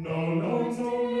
No, no, no.